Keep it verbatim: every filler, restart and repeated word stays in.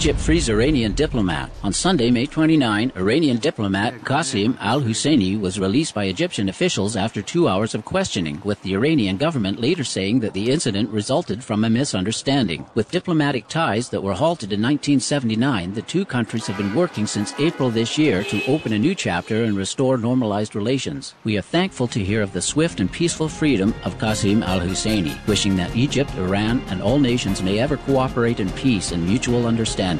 Egypt frees Iranian diplomat. On Sunday, May twenty-ninth, Iranian diplomat Qasim al-Hosseini was released by Egyptian officials after two hours of questioning, with the Iranian government later saying that the incident resulted from a misunderstanding. With diplomatic ties that were halted in nineteen seventy-nine, the two countries have been working since April this year to open a new chapter and restore normalized relations. We are thankful to hear of the swift and peaceful freedom of Qasim al-Hosseini, wishing that Egypt, Iran, and all nations may ever cooperate in peace and mutual understanding.